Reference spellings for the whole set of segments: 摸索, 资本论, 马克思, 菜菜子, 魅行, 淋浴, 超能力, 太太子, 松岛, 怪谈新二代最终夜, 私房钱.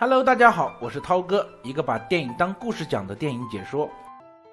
Hello， 大家好，我是涛哥，一个把电影当故事讲的电影解说。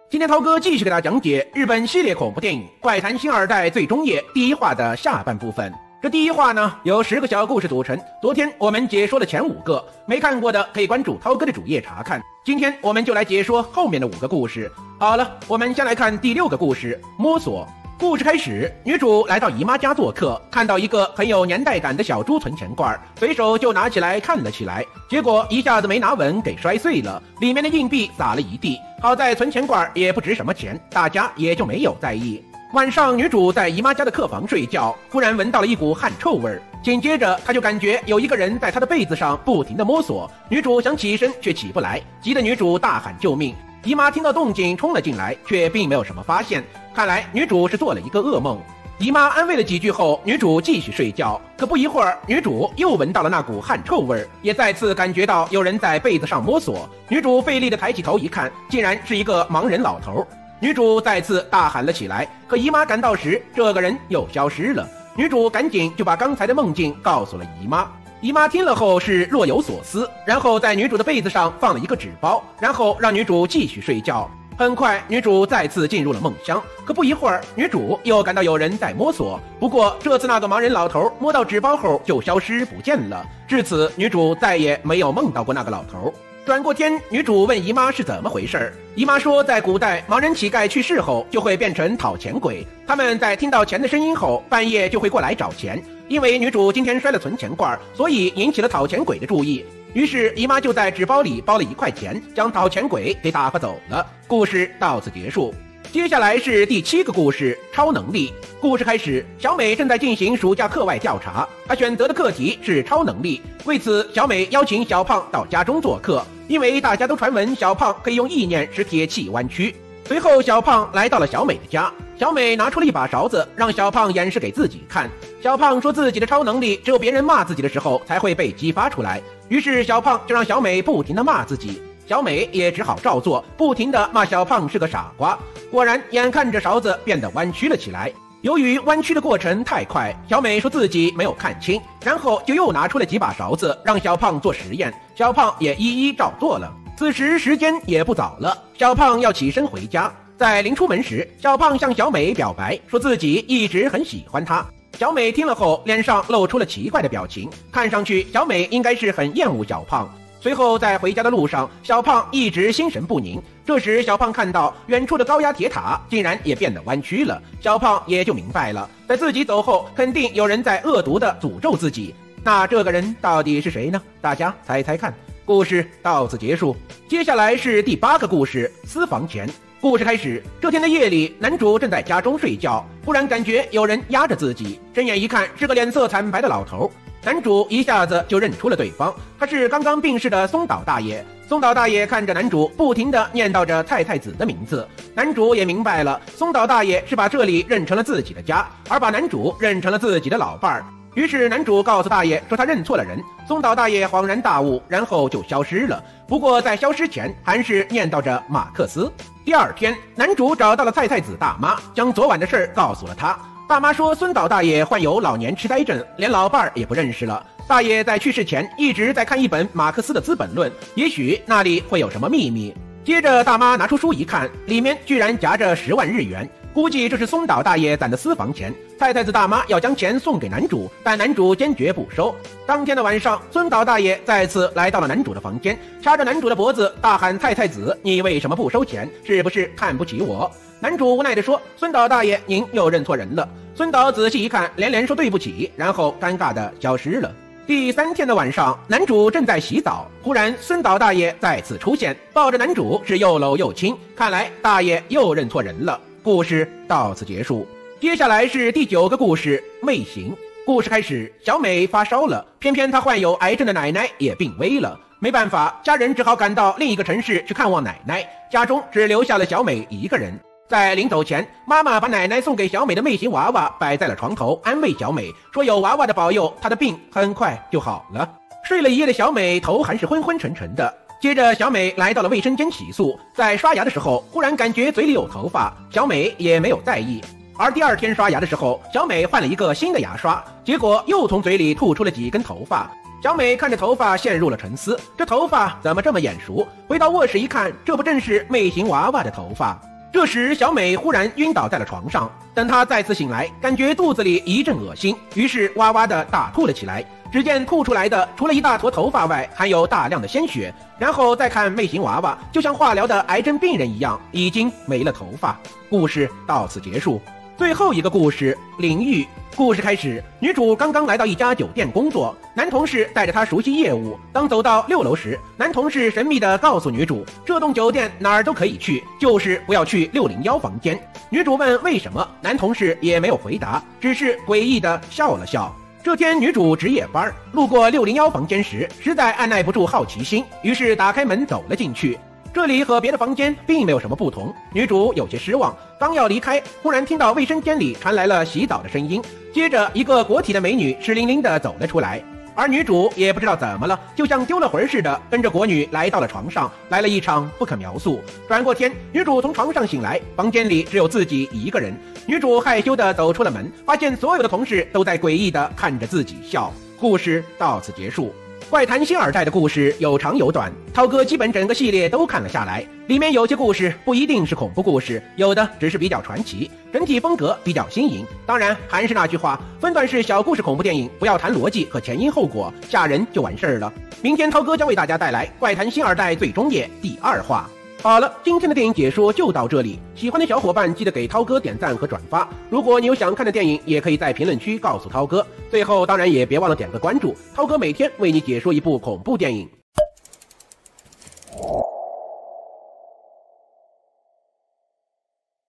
今天涛哥继续给大家讲解日本系列恐怖电影《怪谈新二代最终夜》第一话的下半部分。这第一话呢，由10个小故事组成。昨天我们解说了前5个，没看过的可以关注涛哥的主页查看。今天我们就来解说后面的5个故事。好了，我们先来看第6个故事《摸索》。故事开始，女主来到姨妈家做客，看到一个很有年代感的小猪存钱罐，随手就拿起来看了起来，结果一下子没拿稳给摔碎了，里面的硬币撒了一地。好在存钱罐也不值什么钱，大家也就没有在意。晚上女主在姨妈家的客房睡觉，忽然闻到了一股汗臭味，紧接着她就感觉有一个人在她的被子上不停地摸索，女主想起身却起不来，急得女主大喊救命。姨妈听到动静冲了进来，却并没有什么发现，看来女主是做了一个噩梦。姨妈安慰了几句后，女主继续睡觉，可不一会儿女主又闻到了那股汗臭味，也再次感觉到有人在被子上摸索。女主费力地抬起头一看，竟然是一个盲人老头。女主再次大喊了起来，可姨妈赶到时，这个人又消失了。女主赶紧就把刚才的梦境告诉了姨妈，姨妈听了后是若有所思，然后在女主的被子上放了一个纸包，然后让女主继续睡觉。很快女主再次进入了梦乡，可不一会儿女主又感到有人在摸索，不过这次那个盲人老头摸到纸包后就消失不见了。至此女主再也没有梦到过那个老头。转过天，女主问姨妈是怎么回事，姨妈说在古代盲人乞丐去世后就会变成讨钱鬼，他们在听到钱的声音后半夜就会过来找钱，因为女主今天摔了存钱罐，所以引起了讨钱鬼的注意，于是姨妈就在纸包里包了1块钱，将讨钱鬼给打发走了。故事到此结束。接下来是第7个故事《超能力》。故事开始，小美正在进行暑假课外调查，她选择的课题是超能力，为此小美邀请小胖到家中做客，因为大家都传闻小胖可以用意念使铁器弯曲。随后小胖来到了小美的家，小美拿出了一把勺子让小胖演示给自己看，小胖说自己的超能力只有别人骂自己的时候才会被激发出来，于是小胖就让小美不停地骂自己，小美也只好照做，不停地骂小胖是个傻瓜。果然眼看着勺子变得弯曲了起来，由于弯曲的过程太快，小美说自己没有看清，然后就又拿出了几把勺子让小胖做实验，小胖也一一照做了。此时时间也不早了，小胖要起身回家，在临出门时小胖向小美表白，说自己一直很喜欢她。小美听了后脸上露出了奇怪的表情，看上去小美应该是很厌恶小胖。随后在回家的路上，小胖一直心神不宁，这时小胖看到远处的高压铁塔竟然也变得弯曲了，小胖也就明白了，在自己走后肯定有人在恶毒地诅咒自己，那这个人到底是谁呢？大家猜猜看。故事到此结束。接下来是第8个故事《私房钱》。故事开始，这天的夜里，男主正在家中睡觉，忽然感觉有人压着自己，睁眼一看是个脸色惨白的老头，男主一下子就认出了对方，他是刚刚病逝的松岛大爷。松岛大爷看着男主不停地念叨着太太子的名字，男主也明白了，松岛大爷是把这里认成了自己的家，而把男主认成了自己的老伴儿。于是男主告诉大爷说他认错了人，松岛大爷恍然大悟，然后就消失了，不过在消失前还是念叨着马克思。第2天，男主找到了菜菜子大妈，将昨晚的事告诉了他，大妈说松岛大爷患有老年痴呆症，连老伴儿也不认识了，大爷在去世前一直在看一本马克思的资本论，也许那里会有什么秘密。接着大妈拿出书一看，里面居然夹着10万日元，估计这是松岛大爷攒的私房钱。太太子大妈要将钱送给男主，但男主坚决不收。当天的晚上，松岛大爷再次来到了男主的房间，掐着男主的脖子大喊：“太太子，你为什么不收钱？是不是看不起我？”男主无奈地说：“松岛大爷，您又认错人了。”松岛仔细一看，连连说对不起，然后尴尬地消失了。第3天的晚上，男主正在洗澡，忽然松岛大爷再次出现，抱着男主是又搂又亲，看来大爷又认错人了。故事到此结束。接下来是第9个故事《魅行》。故事开始，小美发烧了，偏偏她患有癌症的奶奶也病危了，没办法，家人只好赶到另一个城市去看望奶奶，家中只留下了小美一个人。在临走前，妈妈把奶奶送给小美的魅行娃娃摆在了床头，安慰小美说有娃娃的保佑，她的病很快就好了。睡了一夜的小美头还是昏昏沉沉的，接着小美来到了卫生间洗漱，在刷牙的时候忽然感觉嘴里有头发，小美也没有在意。而第2天刷牙的时候，小美换了一个新的牙刷，结果又从嘴里吐出了几根头发，小美看着头发陷入了沉思，这头发怎么这么眼熟？回到卧室一看，这不正是妹型娃娃的头发？这时小美忽然晕倒在了床上，等她再次醒来，感觉肚子里一阵恶心，于是哇哇的大吐了起来。只见吐出来的除了一大坨头发外，还有大量的鲜血。然后再看妹型娃娃，就像化疗的癌症病人一样，已经没了头发。故事到此结束。最后一个故事，淋浴。故事开始，女主刚刚来到一家酒店工作，男同事带着她熟悉业务。当走到6楼时，男同事神秘地告诉女主，这栋酒店哪儿都可以去，就是不要去601房间。女主问为什么，男同事也没有回答，只是诡异地笑了笑。这天女主值夜班，路过601房间时，实在按耐不住好奇心，于是打开门走了进去。这里和别的房间并没有什么不同，女主有些失望，刚要离开，忽然听到卫生间里传来了洗澡的声音，接着一个国体的美女湿淋淋地走了出来，而女主也不知道怎么了，就像丢了魂似的，跟着国女来到了床上，来了一场不可描述。转过天，女主从床上醒来，房间里只有自己一个人。女主害羞地走出了门，发现所有的同事都在诡异地看着自己笑。故事到此结束。怪谈新耳代的故事有长有短，涛哥基本整个系列都看了下来，里面有些故事不一定是恐怖故事，有的只是比较传奇，整体风格比较新颖。当然还是那句话，分段式小故事恐怖电影不要谈逻辑和前因后果，吓人就完事儿了。明天涛哥将为大家带来怪谈新耳代最终夜第2话。好了，今天的电影解说就到这里，喜欢的小伙伴记得给涛哥点赞和转发，如果你有想看的电影也可以在评论区告诉涛哥，最后当然也别忘了点个关注，涛哥每天为你解说一部恐怖电影。